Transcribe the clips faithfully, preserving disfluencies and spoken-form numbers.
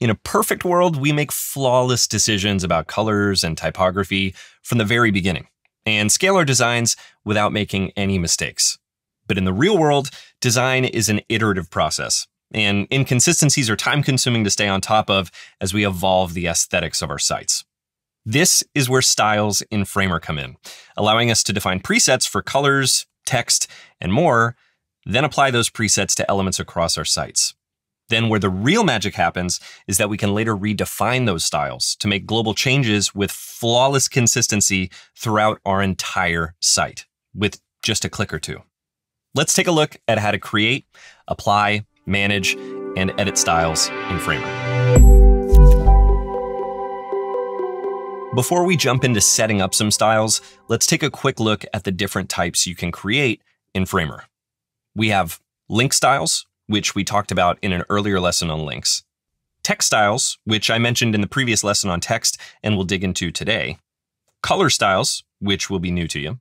In a perfect world, we make flawless decisions about colors and typography from the very beginning and scale our designs without making any mistakes. But in the real world, design is an iterative process, and inconsistencies are time-consuming to stay on top of as we evolve the aesthetics of our sites. This is where styles in Framer come in, allowing us to define presets for colors, text, and more, then apply those presets to elements across our sites. Then where the real magic happens is that we can later redefine those styles to make global changes with flawless consistency throughout our entire site with just a click or two. Let's take a look at how to create, apply, manage, and edit styles in Framer. Before we jump into setting up some styles, let's take a quick look at the different types you can create in Framer. We have link styles, which we talked about in an earlier lesson on links, text styles, which I mentioned in the previous lesson on text and we'll dig into today, color styles, which will be new to you,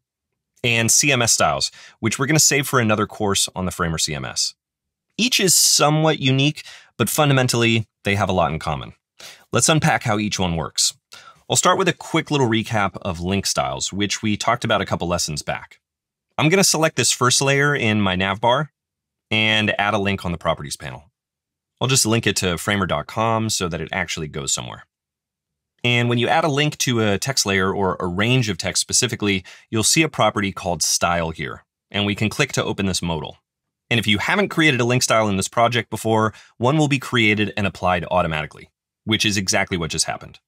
and C M S styles, which we're going to save for another course on the Framer C M S. Each is somewhat unique, but fundamentally, they have a lot in common. Let's unpack how each one works. I'll start with a quick little recap of link styles, which we talked about a couple lessons back. I'm going to select this first layer in my nav bar and add a link on the properties panel. I'll just link it to framer dot com so that it actually goes somewhere. And when you add a link to a text layer or a range of text specifically, you'll see a property called style here, and we can click to open this modal. And if you haven't created a link style in this project before, one will be created and applied automatically, which is exactly what just happened.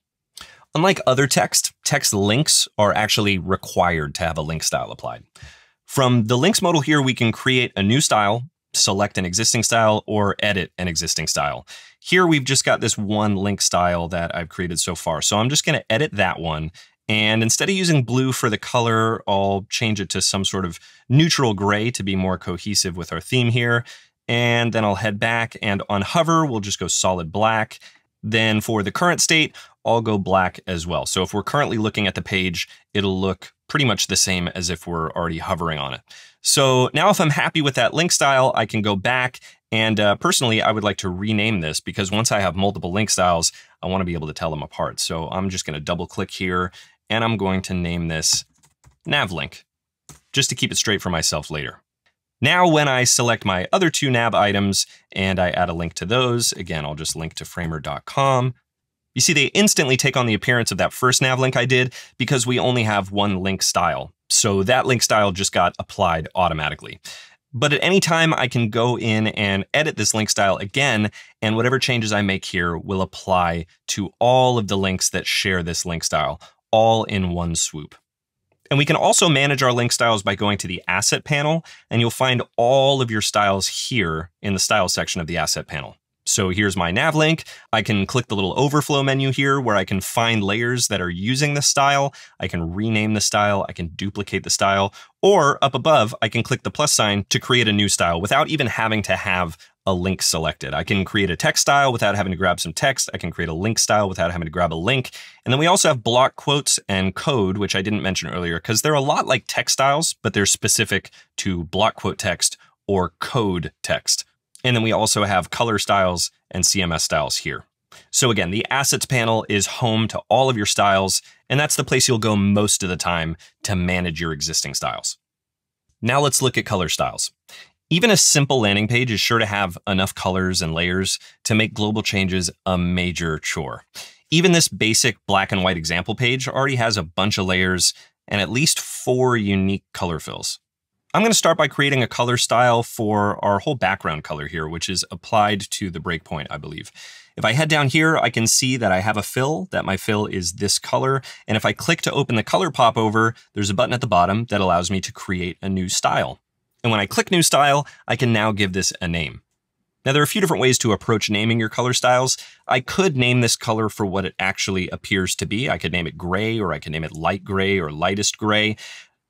Unlike other text, text links are actually required to have a link style applied. From the links modal here, we can create a new style, select an existing style, or edit an existing style. Here we've just got this one link style that I've created so far. So I'm just going to edit that one. And instead of using blue for the color, I'll change it to some sort of neutral gray to be more cohesive with our theme here. And then I'll head back, and on hover, we'll just go solid black. Then for the current state, I'll go black as well. So if we're currently looking at the page, it'll look pretty much the same as if we're already hovering on it. So now if I'm happy with that link style, I can go back. And uh, personally, I would like to rename this, because once I have multiple link styles, I want to be able to tell them apart. So I'm just going to double click here, and I'm going to name this nav link, just to keep it straight for myself later. Now, when I select my other two nav items and I add a link to those, again, I'll just link to framer dot com. You see, they instantly take on the appearance of that first nav link I did, because we only have one link style. So that link style just got applied automatically. But at any time, I can go in and edit this link style again, and whatever changes I make here will apply to all of the links that share this link style, all in one swoop. And we can also manage our link styles by going to the asset panel, and you'll find all of your styles here in the style section of the asset panel. So here's my nav link. I can click the little overflow menu here where I can find layers that are using the style. I can rename the style. I can duplicate the style, or up above, I can click the plus sign to create a new style without even having to have a link selected. I can create a text style without having to grab some text. I can create a link style without having to grab a link. And then we also have block quotes and code, which I didn't mention earlier, because they're a lot like text styles, but they're specific to block quote text or code text. And then we also have color styles and C M S styles here. So again, the assets panel is home to all of your styles, and that's the place you'll go most of the time to manage your existing styles. Now let's look at color styles. Even a simple landing page is sure to have enough colors and layers to make global changes a major chore. Even this basic black and white example page already has a bunch of layers and at least four unique color fills. I'm going to start by creating a color style for our whole background color here, which is applied to the breakpoint, I believe. If I head down here, I can see that I have a fill, that my fill is this color. And if I click to open the color popover, there's a button at the bottom that allows me to create a new style. And when I click new style, I can now give this a name. Now, there are a few different ways to approach naming your color styles. I could name this color for what it actually appears to be. I could name it gray, or I could name it light gray or lightest gray.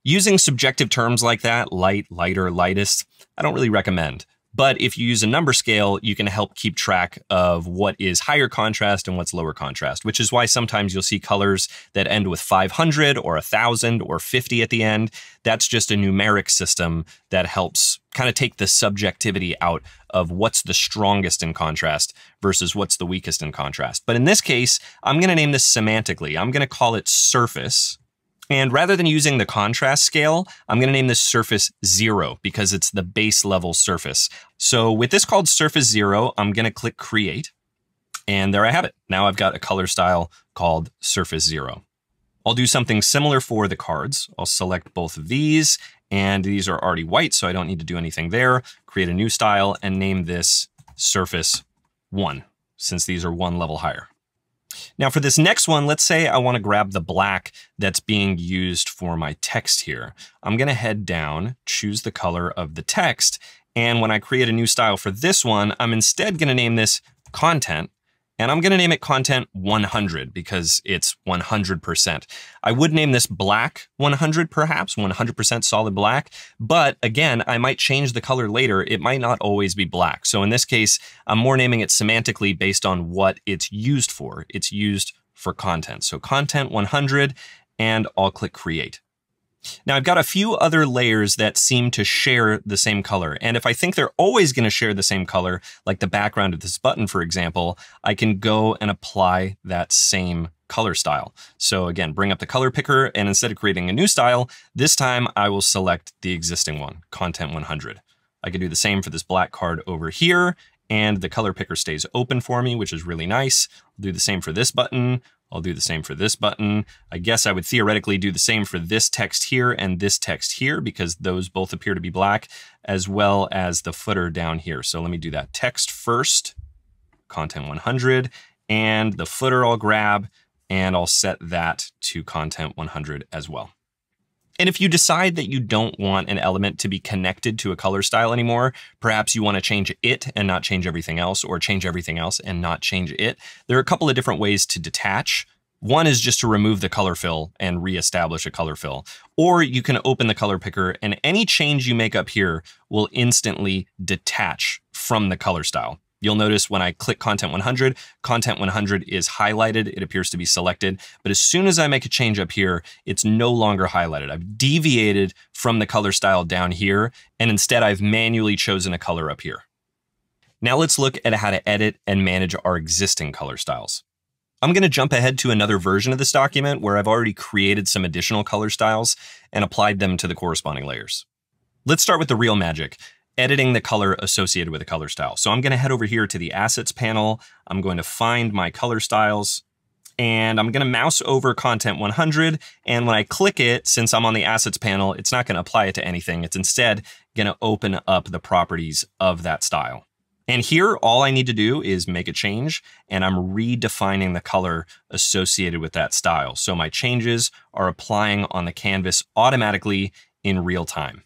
Using subjective terms like that, light, lighter, lightest, I don't really recommend. But if you use a number scale, you can help keep track of what is higher contrast and what's lower contrast, which is why sometimes you'll see colors that end with five hundred or one thousand or fifty at the end. That's just a numeric system that helps kind of take the subjectivity out of what's the strongest in contrast versus what's the weakest in contrast. But in this case, I'm going to name this semantically. I'm going to call it surface. And rather than using the contrast scale, I'm going to name this surface zero because it's the base level surface. So with this called surface zero, I'm going to click create. And there I have it. Now I've got a color style called surface zero. I'll do something similar for the cards. I'll select both of these, and these are already white, so I don't need to do anything there. Create a new style and name this surface one, since these are one level higher. Now for this next one, let's say I want to grab the black that's being used for my text here. I'm going to head down, choose the color of the text, and when I create a new style for this one, I'm instead going to name this content. And I'm going to name it content one hundred because it's one hundred percent. I would name this black one hundred perhaps, one hundred percent solid black. But again, I might change the color later. It might not always be black. So in this case, I'm more naming it semantically based on what it's used for. It's used for content. So content one hundred, and I'll click create. Now I've got a few other layers that seem to share the same color. And if I think they're always going to share the same color, like the background of this button, for example, I can go and apply that same color style. So again, bring up the color picker, and instead of creating a new style, this time I will select the existing one, content one hundred. I can do the same for this black card over here, and the color picker stays open for me, which is really nice. I'll do the same for this button. I'll do the same for this button. I guess I would theoretically do the same for this text here and this text here because those both appear to be black, as well as the footer down here. So let me do that text first, content one hundred, and the footer I'll grab, and I'll set that to content one hundred as well. And if you decide that you don't want an element to be connected to a color style anymore, perhaps you want to change it and not change everything else, or change everything else and not change it. There are a couple of different ways to detach. One is just to remove the color fill and reestablish a color fill, or you can open the color picker and any change you make up here will instantly detach from the color style. You'll notice when I click content one hundred, content one hundred is highlighted. It appears to be selected, but as soon as I make a change up here, it's no longer highlighted. I've deviated from the color style down here, and instead I've manually chosen a color up here. Now let's look at how to edit and manage our existing color styles. I'm going to jump ahead to another version of this document where I've already created some additional color styles and applied them to the corresponding layers. Let's start with the real magic. Editing the color associated with a color style. So I'm going to head over here to the assets panel. I'm going to find my color styles, and I'm going to mouse over content one hundred. And when I click it, since I'm on the assets panel, it's not going to apply it to anything. It's instead going to open up the properties of that style. And here, all I need to do is make a change, and I'm redefining the color associated with that style. So my changes are applying on the canvas automatically in real time.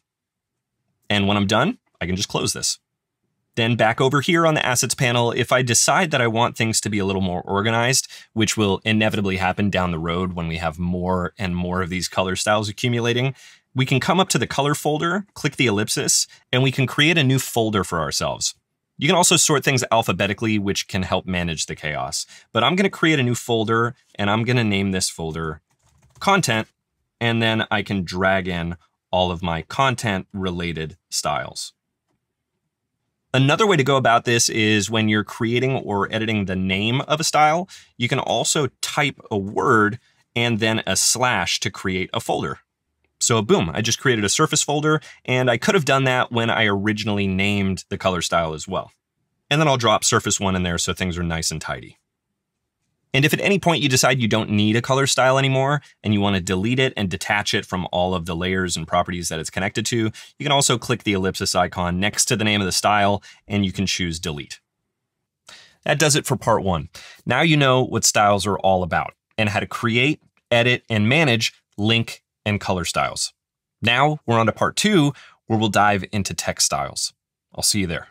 And when I'm done, I can just close this. Then back over here on the assets panel, if I decide that I want things to be a little more organized, which will inevitably happen down the road when we have more and more of these color styles accumulating, we can come up to the color folder, click the ellipsis, and we can create a new folder for ourselves. You can also sort things alphabetically, which can help manage the chaos. But I'm going to create a new folder, and I'm going to name this folder content, and then I can drag in all of my content related styles. Another way to go about this is when you're creating or editing the name of a style, you can also type a word and then a slash to create a folder. So boom, I just created a surface folder, and I could have done that when I originally named the color style as well. And then I'll drop surface one in there so things are nice and tidy. And if at any point you decide you don't need a color style anymore and you want to delete it and detach it from all of the layers and properties that it's connected to, you can also click the ellipsis icon next to the name of the style and you can choose delete. That does it for part one. Now you know what styles are all about and how to create, edit, and manage link and color styles. Now we're on to part two, where we'll dive into text styles. I'll see you there.